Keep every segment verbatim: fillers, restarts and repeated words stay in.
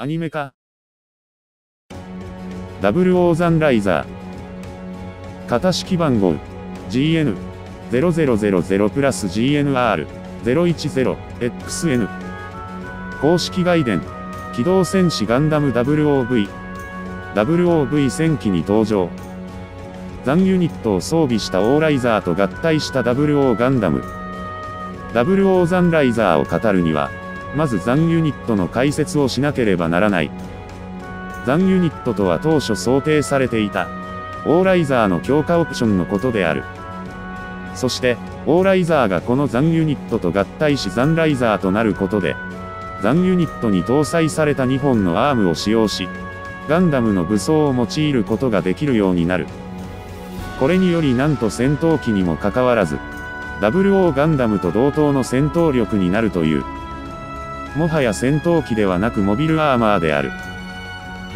アニメ化。ゼロゼロゼロゼロライザー。型式番号 ジーエヌゼロゼロゼロゼロ プラス ジーエヌアールゼロいちゼロエックスエヌ。公式外伝、機動戦士ガンダム ゼロゼロブイ。ゼロゼロブイ 戦機に登場。残ユニットを装備したオーライザーと合体したゼロゼロガンダム。ゼロゼロ残ライザーを語るには、まず残ユニットの解説をしなければならない。残ユニットとは当初想定されていた、オーライザーの強化オプションのことである。そして、オーライザーがこの残ユニットと合体し残ライザーとなることで、残ユニットに搭載されたにほんのアームを使用し、ガンダムの武装を用いることができるようになる。これによりなんと戦闘機にもかかわらず、ゼロゼロガンダムと同等の戦闘力になるという。もはや戦闘機ではなくモビルアーマーである。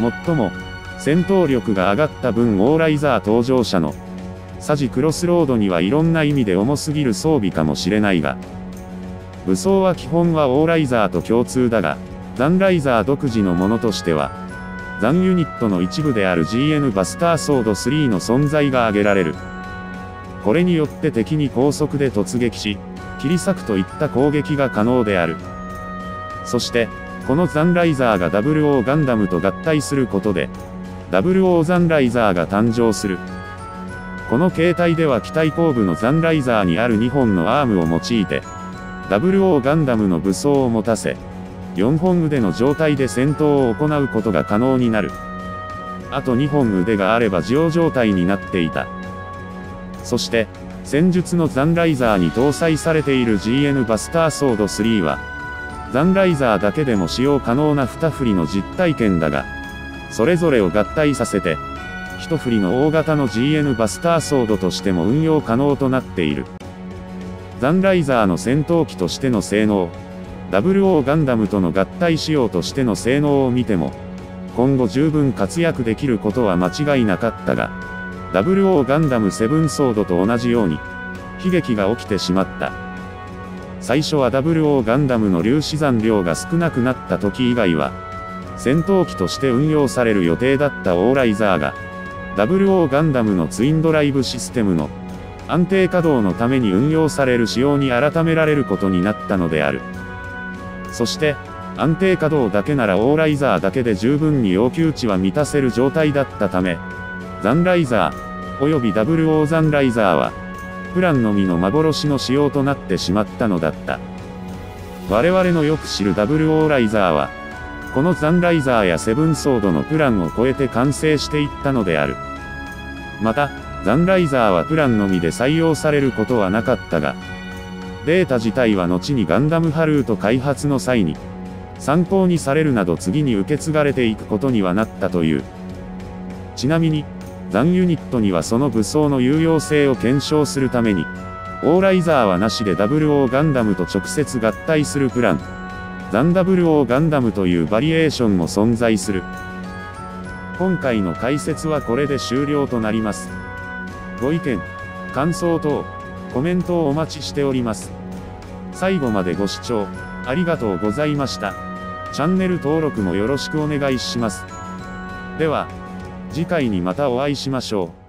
もっとも、戦闘力が上がった分オーライザー登場者の、サジクロスロードにはいろんな意味で重すぎる装備かもしれないが、武装は基本はオーライザーと共通だが、残ライザー独自のものとしては、残ユニットの一部である ジーエヌ バスターソードスリーの存在が挙げられる。これによって敵に高速で突撃し、切り裂くといった攻撃が可能である。そして、この残ライザーがゼロゼロガンダムと合体することで、ゼロゼロ残ライザーが誕生する。この形態では機体後部の残ライザーにあるにほんのアームを用いて、ゼロゼロガンダムの武装を持たせ、よんほん腕の状態で戦闘を行うことが可能になる。あとにほん腕があればジオ状態になっていた。そして、戦術の残ライザーに搭載されている ジーエヌ バスターソードスリーは、残ライザーだけでも使用可能なに振りの実体験だが、それぞれを合体させて、いち振りの大型の ジーエヌ バスターソードとしても運用可能となっている。残ライザーの戦闘機としての性能、ゼロゼロガンダムとの合体仕様としての性能を見ても、今後十分活躍できることは間違いなかったが、ゼロゼロガンダムセブンソードと同じように、悲劇が起きてしまった。最初はゼロゼロガンダムの粒子残量が少なくなった時以外は、戦闘機として運用される予定だったオーライザーが、ゼロゼロガンダムのツインドライブシステムの安定稼働のために運用される仕様に改められることになったのである。そして、安定稼働だけならオーライザーだけで十分に要求値は満たせる状態だったため、残ライザー、およびゼロゼロ残ライザーは、プランのみの幻の仕様となってしまったのだった。我々のよく知るゼロゼロライザーは、この残ライザーやセブンソードのプランを超えて完成していったのである。また、残ライザーはプランのみで採用されることはなかったが、データ自体は後にガンダムハルート開発の際に、参考にされるなど次に受け継がれていくことにはなったという。ちなみに、残ユニットにはその武装の有用性を検証するために、オーライザーはなしでゼロゼロガンダムと直接合体するプラン、残ゼロゼロガンダムというバリエーションも存在する。今回の解説はこれで終了となります。ご意見、感想等、コメントをお待ちしております。最後までご視聴、ありがとうございました。チャンネル登録もよろしくお願いします。では、次回にまたお会いしましょう。